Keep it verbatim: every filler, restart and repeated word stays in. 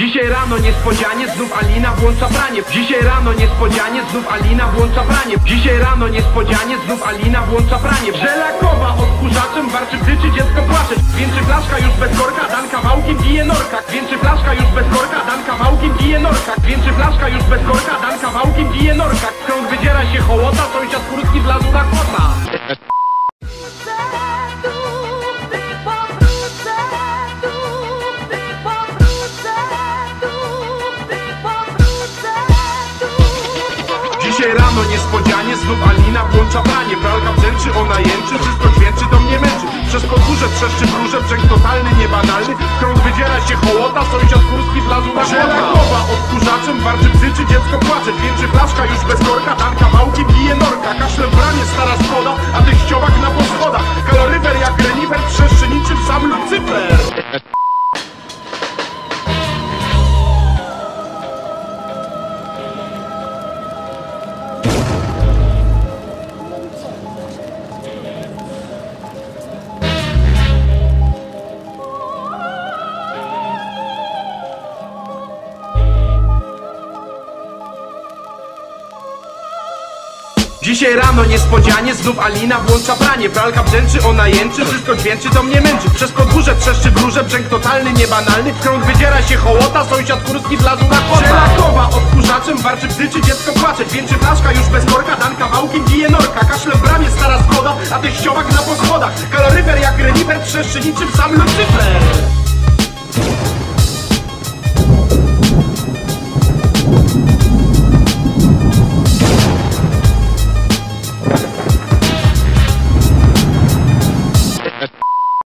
Dzisiaj rano niespodzianie, znów Alina włącza pranie. Dzisiaj rano niespodzianie, znów Alina włącza pranie. Dzisiaj rano niespodzianie, znów Alina włącza pranie. Żelakowa odkurzaczem warczy, gdy czy dziecko płacze. Większy flaszka już bez korka, dan kawałkiem bije norka. Większy flaszka już bez korka, dan kawałkiem bije norka. Większy flaszka już bez korka, dan kawałkiem bije norka. Skąd wydziera się hołota, sąsiad kurtki wlazł na kłota. Dzisiaj rano niespodzianie, znów Alina włącza pranie. Pralka brzęczy, ona jęczy, wszystko dźwięczy, do mnie męczy. Przez podwórze trzeszczy wróże, brzęk totalny, niebanalny. Krąg wydziera się hołota, sąsiad kurski wlazł na żelakowa odkurzaczem warczy, psy czy dziecko płacze. Dźwięczy flaszka już bez korka, dan kawałki bije norka. Kaszle w bramie, stara skoda, a tych ściobak na poschodach. Kaloryfer jak renifer, trzeszczy niczym sam Lucyfer. Dzisiaj rano niespodzianie, znów Alina włącza pranie. Pralka brzęczy, ona jęczy, wszystko dźwięczy, do mnie męczy. Przez podwórze trzeszczy wróże, brzęk totalny, niebanalny. W krąg wydziera się hołota, sąsiad kurski wlazł na kota. Żelakowa odkurzaczem warczy, psy czy dziecko płacze. Dźwięczy flaszka już bez korka, dan kawałkiem bije norka. Kaszle w bramie, stara zgoda, a tych ściobak na poschodach. Kaloryfer jak renifer, trzeszczy niczym